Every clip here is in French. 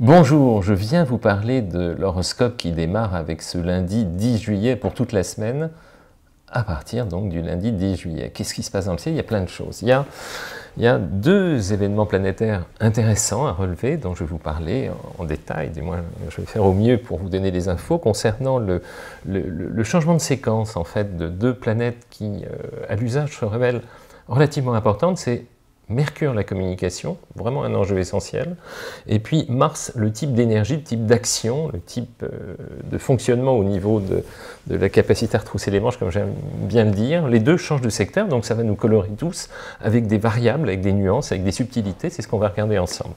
Bonjour, je viens vous parler de l'horoscope qui démarre avec ce lundi 10 juillet pour toute la semaine, à partir donc du lundi 10 juillet. Qu'est-ce qui se passe dans le ciel? Il y a plein de choses. Il y a deux événements planétaires intéressants à relever, dont je vais vous parler en détail, du moins je vais faire au mieux pour vous donner les infos, concernant le changement de séquence en fait, de deux planètes qui, à l'usage, se révèlent relativement importantes. C'est Mercure, la communication, vraiment un enjeu essentiel, et puis Mars, le type d'énergie, le type d'action, le type de fonctionnement au niveau de la capacité à retrousser les manches, comme j'aime bien le dire. Les deux changent de secteur, donc ça va nous colorer tous avec des variables, avec des nuances, avec des subtilités, c'est ce qu'on va regarder ensemble.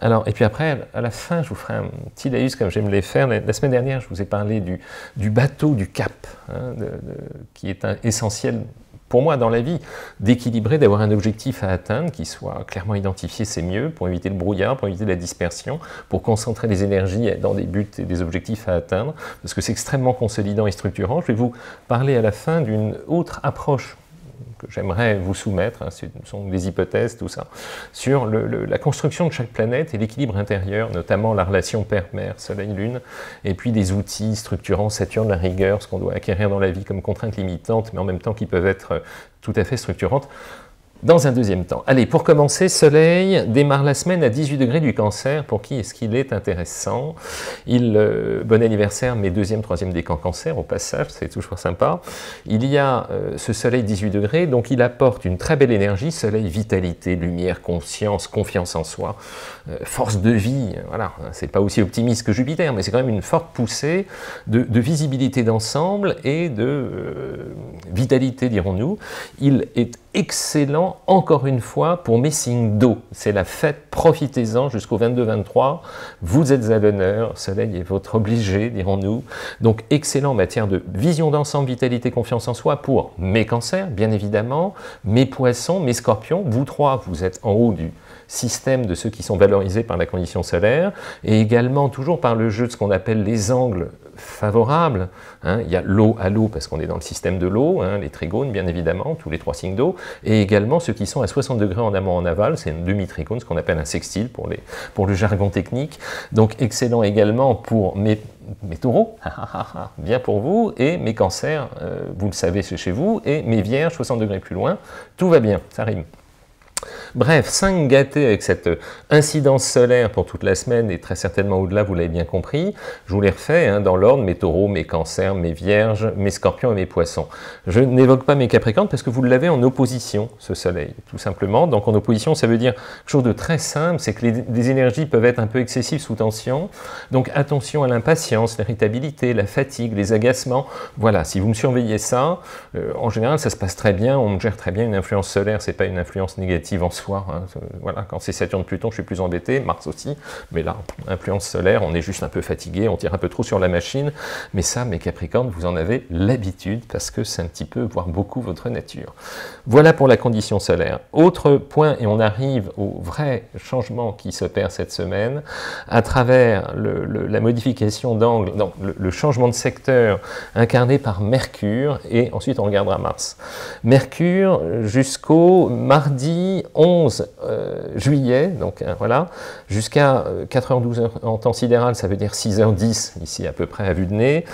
Alors, et puis après, à la fin, je vous ferai un petit laïus comme j'aime les faire. La semaine dernière, je vous ai parlé du bateau, du cap, hein, qui est essentiel pour moi dans la vie, d'équilibrer, d'avoir un objectif à atteindre qui soit clairement identifié, c'est mieux, pour éviter le brouillard, pour éviter la dispersion, pour concentrer les énergies dans des buts et des objectifs à atteindre, parce que c'est extrêmement consolidant et structurant. Je vais vous parler à la fin d'une autre approche que j'aimerais vous soumettre, hein, ce sont des hypothèses, tout ça, sur la construction de chaque planète et l'équilibre intérieur, notamment la relation Père-Mère, Soleil-Lune, et puis des outils structurants, Saturne, la rigueur, ce qu'on doit acquérir dans la vie comme contraintes limitantes, mais en même temps qui peuvent être tout à fait structurantes, dans un deuxième temps. Allez, pour commencer, Soleil démarre la semaine à 18 degrés du Cancer. Pour qui est-ce qu'il est intéressant? Bon anniversaire, mes 2e, 3e décan Cancer, au passage, c'est toujours sympa. Il y a ce Soleil 18 degrés, donc il apporte une très belle énergie, Soleil, vitalité, lumière, conscience, confiance en soi, force de vie, voilà, c'est pas aussi optimiste que Jupiter, mais c'est quand même une forte poussée de visibilité d'ensemble et de vitalité, dirons-nous. Il est excellent encore une fois pour mes signes d'eau, c'est la fête, profitez-en jusqu'au 22-23, vous êtes à l'honneur, Soleil est votre obligé, dirons-nous, donc excellent en matière de vision d'ensemble, vitalité, confiance en soi pour mes Cancers, bien évidemment, mes Poissons, mes Scorpions, vous trois, vous êtes en haut du système de ceux qui sont valorisés par la condition solaire, et également toujours par le jeu de ce qu'on appelle les angles favorables, hein, il y a l'eau à l'eau parce qu'on est dans le système de l'eau, hein, les trigones bien évidemment, tous les trois signes d'eau, et également ceux qui sont à 60 degrés en amont en aval, c'est une demi-trigone, ce qu'on appelle un sextile pour le jargon technique, donc excellent également pour mes taureaux, bien pour vous, et mes cancers, vous le savez c'est chez vous, et mes vierges, 60 degrés plus loin, tout va bien, ça rime. Bref, 5 gâtés avec cette incidence solaire pour toute la semaine et très certainement au-delà, vous l'avez bien compris. Je vous les refais hein, dans l'ordre, mes taureaux, mes cancers, mes vierges, mes scorpions et mes poissons. Je n'évoque pas mes capricornes parce que vous l'avez en opposition, ce soleil, tout simplement. Donc en opposition, ça veut dire quelque chose de très simple, c'est que les énergies peuvent être un peu excessives sous tension. Donc attention à l'impatience, l'irritabilité, la fatigue, les agacements. Voilà, si vous me surveillez ça, en général, ça se passe très bien, on gère très bien une influence solaire, c'est pas une influence négative en soi. Hein, voilà, quand c'est Saturne-Pluton, je suis plus embêté, Mars aussi, mais là, influence solaire, on est juste un peu fatigué, on tire un peu trop sur la machine, mais ça, mes Capricornes, vous en avez l'habitude, parce que c'est un petit peu, voire beaucoup, votre nature. Voilà pour la condition solaire. Autre point, et on arrive au vrai changement qui s'opère cette semaine, à travers la modification d'angle, non, le changement de secteur incarné par Mercure, et ensuite on regardera Mars. Mercure, jusqu'au mardi 11 juillet, donc voilà, jusqu'à 4h12 en temps sidéral, ça veut dire 6h10 ici à peu près à vue de nez,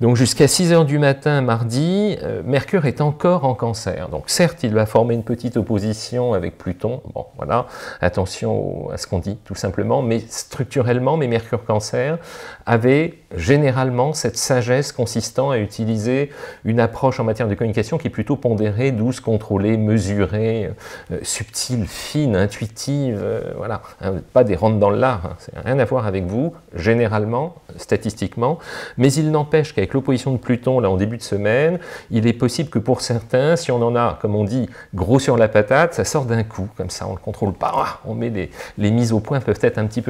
donc jusqu'à 6h du matin mardi, Mercure est encore en Cancer, donc certes il va former une petite opposition avec Pluton, bon voilà, attention à ce qu'on dit tout simplement, mais structurellement, mes Mercure Cancer avaient généralement cette sagesse consistant à utiliser une approche en matière de communication qui est plutôt pondérée, douce, contrôlée, mesurée, subtile, fine, intuitive, voilà, hein, pas des rentres dans l'art, hein, ça n'a rien à voir avec vous, généralement, statistiquement, mais il n'empêche qu'avec l'opposition de Pluton, là, en début de semaine, il est possible que pour certains, si on en a, comme on dit, gros sur la patate, ça sort d'un coup, comme ça, on ne le contrôle pas, on met les mises au point, peuvent être un petit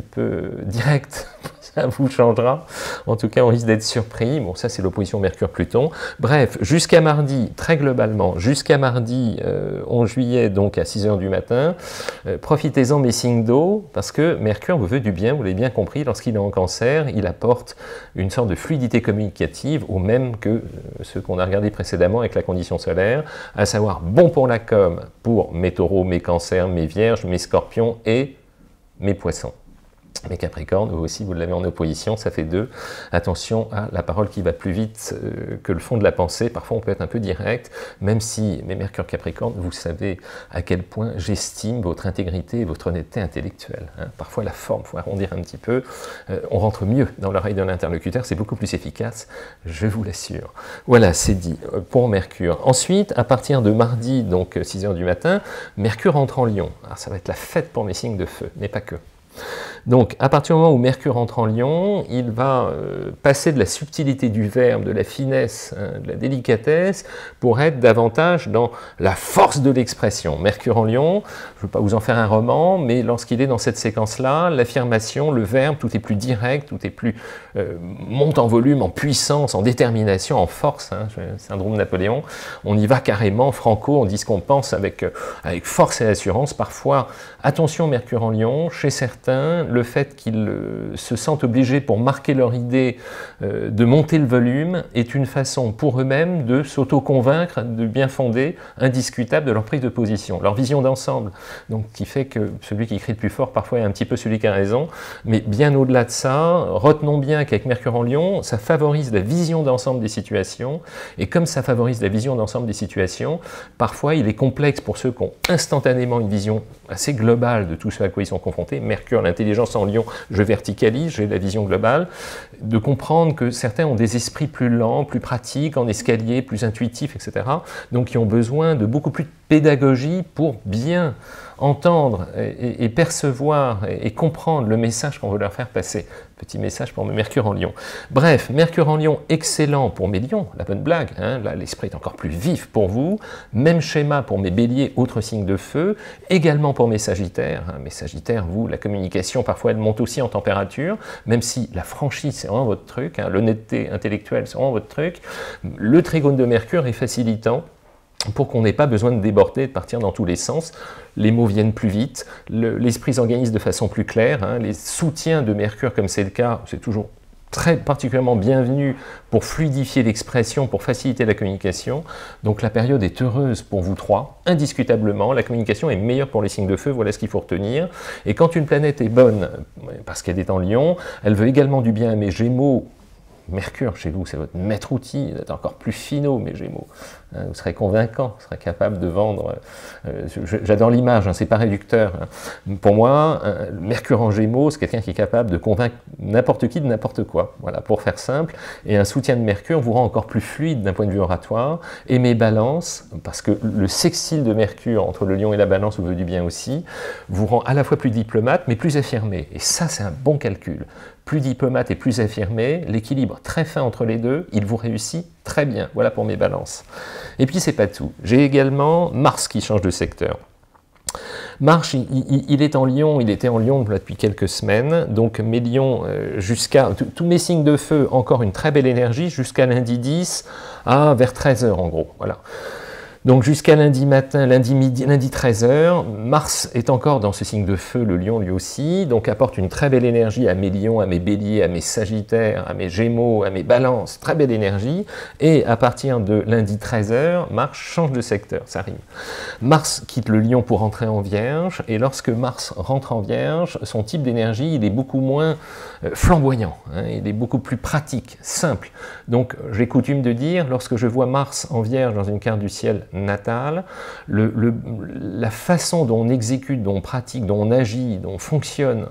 peu directes, ça vous changera, en tout cas, on risque d'être surpris, bon, ça, c'est l'opposition Mercure-Pluton, bref, jusqu'à mardi, très globalement, jusqu'à mardi 11 juillet, donc, à 6h du matin, profitez-en mes signes d'eau, parce que Mercure vous veut du bien, vous l'avez bien compris, lorsqu'il est en Cancer, il apporte une sorte de fluidité communicative, au même que ce qu'on a regardé précédemment avec la condition solaire, à savoir bon pour la com, pour mes taureaux, mes cancers, mes vierges, mes scorpions et mes poissons. Mais Capricorne, vous aussi, vous l'avez en opposition, ça fait 2. Attention à la parole qui va plus vite que le fond de la pensée. Parfois, on peut être un peu direct, même si, mes Mercure Capricorne, vous savez à quel point j'estime votre intégrité et votre honnêteté intellectuelle. Hein. Parfois, la forme, il faut arrondir un petit peu. On rentre mieux dans l'oreille de l'interlocuteur, c'est beaucoup plus efficace, je vous l'assure. Voilà, c'est dit pour Mercure. Ensuite, à partir de mardi, donc 6h du matin, Mercure entre en Lion. Alors, ça va être la fête pour mes signes de feu, mais pas que. Donc, à partir du moment où Mercure entre en Lion, il va passer de la subtilité du verbe, de la finesse, hein, de la délicatesse, pour être davantage dans la force de l'expression. Mercure en Lion, je ne veux pas vous en faire un roman, mais lorsqu'il est dans cette séquence-là, l'affirmation, le verbe, tout est plus direct, tout est plus monte en volume, en puissance, en détermination, en force, hein, syndrome Napoléon. On y va carrément, franco, on dit ce qu'on pense avec force et assurance. Parfois, attention Mercure en Lion, chez certains, le fait qu'ils se sentent obligés pour marquer leur idée de monter le volume est une façon pour eux-mêmes de s'auto-convaincre du bien fondé, indiscutable de leur prise de position, leur vision d'ensemble. Donc, qui fait que celui qui crie le plus fort parfois est un petit peu celui qui a raison, mais bien au-delà de ça, retenons bien qu'avec Mercure en Lion, ça favorise la vision d'ensemble des situations, et comme ça favorise la vision d'ensemble des situations, parfois il est complexe pour ceux qui ont instantanément une vision assez globale de tout ce à quoi ils sont confrontés. Mercure, l'intelligence en Lion, je verticalise, j'ai la vision globale, de comprendre que certains ont des esprits plus lents, plus pratiques, en escalier, plus intuitifs, etc. Donc, ils ont besoin de beaucoup plus de pédagogie pour bien entendre et percevoir et comprendre le message qu'on veut leur faire passer. Petit message pour Mercure en Lion. Bref, Mercure en Lion, excellent pour mes Lions, la bonne blague, hein, là l'esprit est encore plus vif pour vous, même schéma pour mes Béliers, autre signe de feu, également pour mes Sagittaires, hein, mes Sagittaires, vous, la communication parfois elle monte aussi en température, même si la franchise c'est vraiment votre truc, hein, l'honnêteté intellectuelle c'est vraiment votre truc, le trigone de Mercure est facilitant, pour qu'on n'ait pas besoin de déborder, de partir dans tous les sens. Les mots viennent plus vite, l'esprit s'organise de façon plus claire, hein, les soutiens de Mercure, comme c'est le cas, c'est toujours très particulièrement bienvenu pour fluidifier l'expression, pour faciliter la communication. Donc la période est heureuse pour vous trois, indiscutablement. La communication est meilleure pour les signes de feu, voilà ce qu'il faut retenir. Et quand une planète est bonne, parce qu'elle est en Lion, elle veut également du bien à mes Gémeaux. Mercure, chez vous, c'est votre maître-outil, vous êtes encore plus finaux, mes Gémeaux. Hein, vous serez convaincant, vous serez capable de vendre. J'adore l'image, hein, c'est pas réducteur. Hein. Pour moi, Mercure en Gémeaux, c'est quelqu'un qui est capable de convaincre n'importe qui de n'importe quoi. Voilà, pour faire simple. Et un soutien de Mercure vous rend encore plus fluide d'un point de vue oratoire. Et mes Balances, parce que le sextile de Mercure, entre le Lion et la Balance, vous veut du bien aussi, vous rend à la fois plus diplomate, mais plus affirmé. Et ça, c'est un bon calcul. Plus diplomate et plus affirmé, l'équilibre très fin entre les deux, il vous réussit très bien. Voilà pour mes Balances. Et puis, c'est pas tout. J'ai également Mars qui change de secteur. Mars, il est en Lion, il était en Lion depuis quelques semaines, donc mes Lions jusqu'à, tous mes signes de feu, encore une très belle énergie, jusqu'à lundi 10, à vers 13h en gros, voilà. Donc jusqu'à lundi matin, lundi midi, lundi 13h, Mars est encore dans ce signe de feu, le Lion lui aussi, donc apporte une très belle énergie à mes Lions, à mes Béliers, à mes Sagittaires, à mes Gémeaux, à mes Balances, très belle énergie, et à partir de lundi 13h, Mars change de secteur, ça rime. Mars quitte le Lion pour rentrer en Vierge, et lorsque Mars rentre en Vierge, son type d'énergie, il est beaucoup moins flamboyant, hein, il est beaucoup plus pratique, simple. Donc j'ai coutume de dire, lorsque je vois Mars en Vierge dans une carte du ciel natale, la façon dont on exécute, dont on pratique, dont on agit, dont on fonctionne,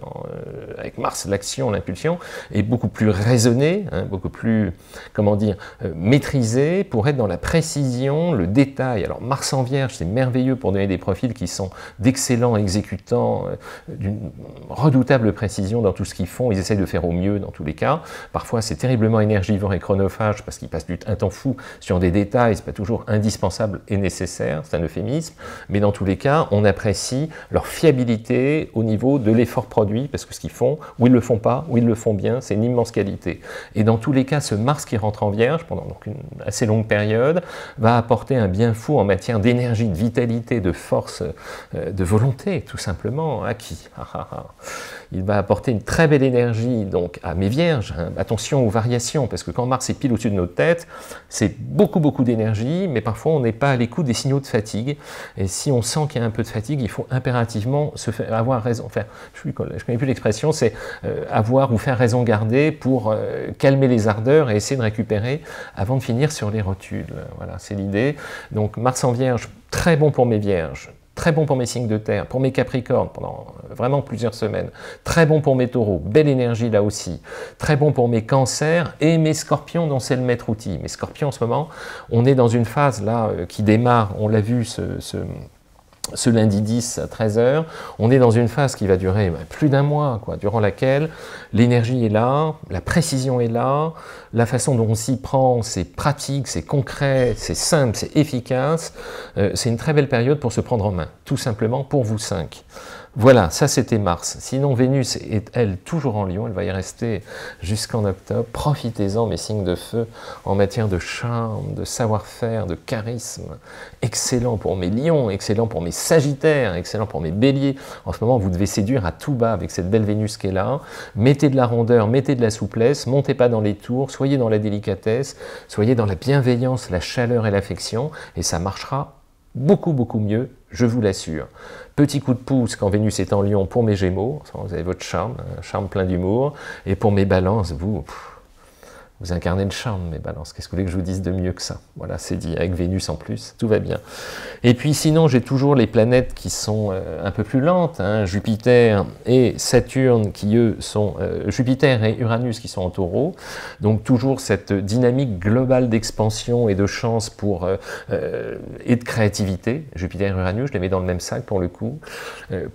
avec Mars, l'action, l'impulsion, est beaucoup plus raisonnée, hein, beaucoup plus, comment dire, maîtrisée, pour être dans la précision, le détail. Alors Mars en Vierge, c'est merveilleux pour donner des profils qui sont d'excellents exécutants, d'une redoutable précision dans tout ce qu'ils font, ils essayent de faire au mieux dans tous les cas. Parfois c'est terriblement énergivore et chronophage, parce qu'ils passent un temps fou sur des détails, c'est pas toujours indispensable est nécessaire, c'est un euphémisme, mais dans tous les cas, on apprécie leur fiabilité au niveau de l'effort produit, parce que ce qu'ils font, ou ils ne le font pas, ou ils le font bien, c'est une immense qualité. Et dans tous les cas, ce Mars qui rentre en Vierge, pendant donc une assez longue période, va apporter un bien fou en matière d'énergie, de vitalité, de force, de volonté, tout simplement, à qui ? Il va apporter une très belle énergie donc à mes Vierges, hein. Attention aux variations, parce que quand Mars est pile au-dessus de nos têtes, c'est beaucoup d'énergie, mais parfois on n'est pas allé l'écoute des signaux de fatigue. Et si on sent qu'il y a un peu de fatigue, il faut impérativement se faire avoir raison. Enfin, je ne connais plus l'expression, c'est avoir ou faire raison garder pour calmer les ardeurs et essayer de récupérer avant de finir sur les rotules. Voilà, c'est l'idée. Donc Mars en Vierge, très bon pour mes Vierges. Très bon pour mes signes de terre, pour mes capricornes pendant vraiment plusieurs semaines, très bon pour mes taureaux, belle énergie là aussi, très bon pour mes cancers et mes scorpions dont c'est le maître outil. Mes scorpions en ce moment, on est dans une phase là qui démarre, on l'a vu ce lundi 10 à 13h, on est dans une phase qui va durer plus d'un mois, quoi, durant laquelle l'énergie est là, la précision est là, la façon dont on s'y prend, c'est pratique, c'est concret, c'est simple, c'est efficace. C'est une très belle période pour se prendre en main, tout simplement pour vous 5. Voilà, ça c'était Mars. Sinon, Vénus est, elle, toujours en Lion, elle va y rester jusqu'en octobre. Profitez-en, mes signes de feu, en matière de charme, de savoir-faire, de charisme. Excellent pour mes Lions, excellent pour mes Sagittaires, excellent pour mes Béliers. En ce moment, vous devez séduire à tout bas avec cette belle Vénus qui est là. Mettez de la rondeur, mettez de la souplesse, montez pas dans les tours, soyez dans la délicatesse, soyez dans la bienveillance, la chaleur et l'affection, et ça marchera beaucoup, beaucoup mieux, je vous l'assure. Petit coup de pouce quand Vénus est en Lion pour mes Gémeaux, vous avez votre charme, un charme plein d'humour, et pour mes Balances, vous incarnez le charme, mes Balances, qu'est-ce que vous voulez que je vous dise de mieux que ça? Voilà, c'est dit, avec Vénus en plus, tout va bien. Et puis sinon, j'ai toujours les planètes qui sont un peu plus lentes, hein, Jupiter et Saturne, qui eux sont... Jupiter et Uranus qui sont en Taureau, donc toujours cette dynamique globale d'expansion et de chance pour, et de créativité. Jupiter et Uranus, je les mets dans le même sac pour le coup,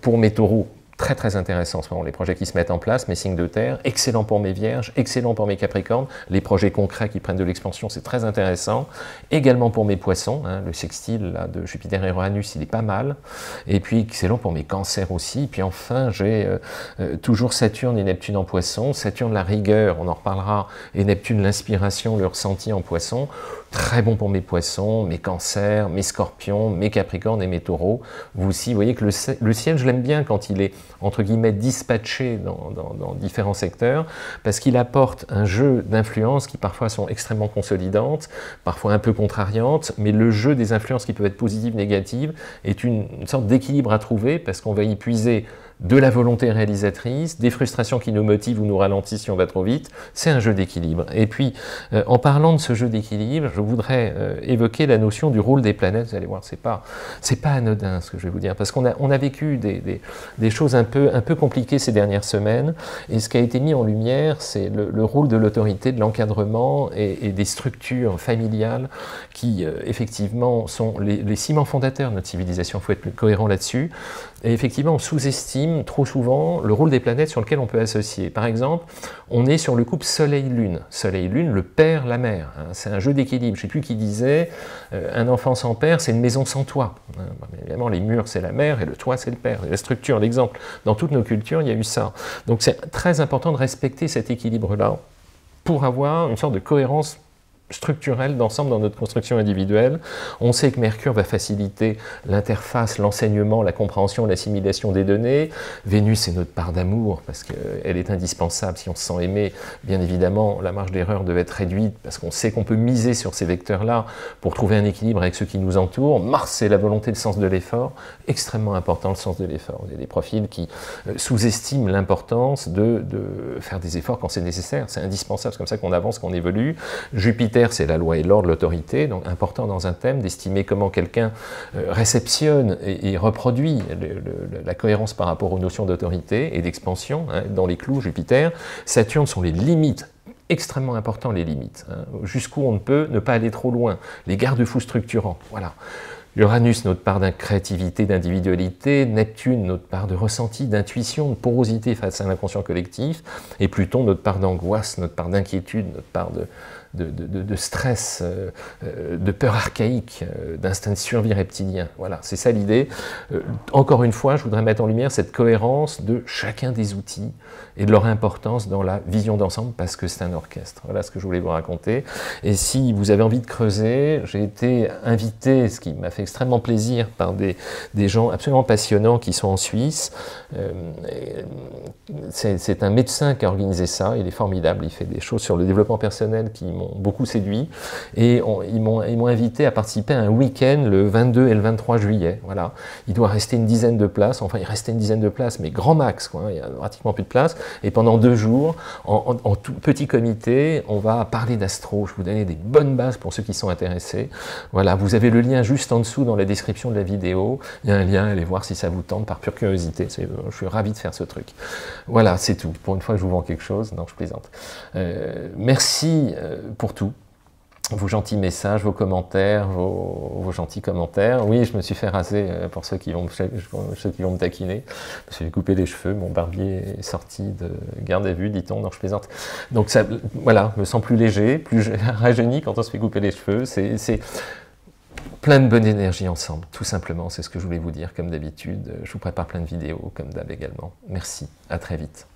pour mes Taureaux. Très très intéressant en ce moment, les projets qui se mettent en place, mes signes de terre, excellent pour mes vierges, excellent pour mes capricornes, les projets concrets qui prennent de l'expansion, c'est très intéressant, également pour mes poissons, hein, le sextile là, de Jupiter et Uranus, il est pas mal, et puis excellent pour mes cancers aussi, et puis enfin j'ai toujours Saturne et Neptune en poissons, Saturne la rigueur, on en reparlera, et Neptune l'inspiration, le ressenti en poissons, très bon pour mes poissons, mes cancers, mes scorpions, mes capricornes et mes taureaux. Vous aussi, vous voyez que le ciel, je l'aime bien quand il est, entre guillemets, dispatché dans différents secteurs, parce qu'il apporte un jeu d'influences qui parfois sont extrêmement consolidantes, parfois un peu contrariantes, mais le jeu des influences qui peuvent être positives, négatives, est une sorte d'équilibre à trouver, parce qu'on va y puiser de la volonté réalisatrice, des frustrations qui nous motivent ou nous ralentissent si on va trop vite, c'est un jeu d'équilibre. Et puis, en parlant de ce jeu d'équilibre, je voudrais évoquer la notion du rôle des planètes. Vous allez voir, c'est pas anodin ce que je vais vous dire, parce qu'on a vécu des choses un peu compliquées ces dernières semaines, et ce qui a été mis en lumière, c'est le rôle de l'autorité, de l'encadrement et des structures familiales qui, effectivement, sont les ciments fondateurs de notre civilisation. Il faut être cohérent là-dessus. Et effectivement, on sous-estime trop souvent le rôle des planètes sur lequel on peut associer. Par exemple, on est sur le couple Soleil-Lune. Soleil-Lune, le père, la mère. Hein, c'est un jeu d'équilibre. Je ne sais plus qui disait un enfant sans père, c'est une maison sans toit. Hein, évidemment, les murs, c'est la mère et le toit, c'est le père. La structure, l'exemple. Dans toutes nos cultures, il y a eu ça. Donc, c'est très important de respecter cet équilibre-là pour avoir une sorte de cohérence structurelle d'ensemble dans notre construction individuelle. On sait que Mercure va faciliter l'interface, l'enseignement, la compréhension, l'assimilation des données. Vénus est notre part d'amour parce qu'elle est indispensable si on se sent aimé. Bien évidemment, la marge d'erreur devait être réduite parce qu'on sait qu'on peut miser sur ces vecteurs-là pour trouver un équilibre avec ceux qui nous entourent. Mars, c'est la volonté, le sens de l'effort. Extrêmement important, le sens de l'effort. Il y a des profils qui sous-estiment l'importance de faire des efforts quand c'est nécessaire. C'est indispensable, c'est comme ça qu'on avance, qu'on évolue. Jupiter, c'est la loi et l'ordre, l'autorité, donc important dans un thème d'estimer comment quelqu'un réceptionne et reproduit la cohérence par rapport aux notions d'autorité et d'expansion, hein, dans les clous, Jupiter. Saturne sont les limites, extrêmement important les limites, hein, jusqu'où on ne peut ne pas aller trop loin, les garde-fous structurants, voilà. Uranus, notre part de créativité, d'individualité, Neptune, notre part de ressenti, d'intuition, de porosité face à l'inconscient collectif, et Pluton, notre part d'angoisse, notre part d'inquiétude, notre part de stress, de peur archaïque, d'instinct de survie reptilien. Voilà, c'est ça l'idée. Encore une fois, je voudrais mettre en lumière cette cohérence de chacun des outils et de leur importance dans la vision d'ensemble parce que c'est un orchestre. Voilà ce que je voulais vous raconter. Et si vous avez envie de creuser, j'ai été invité, ce qui m'a fait extrêmement plaisir, par des gens absolument passionnants qui sont en Suisse. C'est un médecin qui a organisé ça. Il est formidable. Il fait des choses sur le développement personnel qui m'ont m'ont beaucoup séduit, et ils m'ont invité à participer à un week-end le 22 et le 23 juillet, voilà. Il doit rester une dizaine de places, enfin il restait une dizaine de places, mais grand max, quoi, il y a pratiquement plus de place, et pendant 2 jours, en tout petit comité, on va parler d'astro, je vais vous donner des bonnes bases pour ceux qui sont intéressés, voilà, vous avez le lien juste en dessous dans la description de la vidéo, il y a un lien, allez voir si ça vous tente par pure curiosité, je suis ravi de faire ce truc. Voilà, c'est tout, pour une fois que je vous vends quelque chose, non je plaisante. Merci pour tout, vos gentils messages, vos commentaires, vos gentils commentaires. Oui, je me suis fait raser pour ceux qui vont me taquiner. Je me suis coupé les cheveux, mon barbier est sorti de garde à vue, dit-on, non je plaisante. Donc ça, voilà, je me sens plus léger, plus rajeuni quand on se fait couper les cheveux, c'est plein de bonne énergie ensemble, tout simplement, c'est ce que je voulais vous dire, comme d'habitude. Je vous prépare plein de vidéos, comme d'hab également. Merci, à très vite.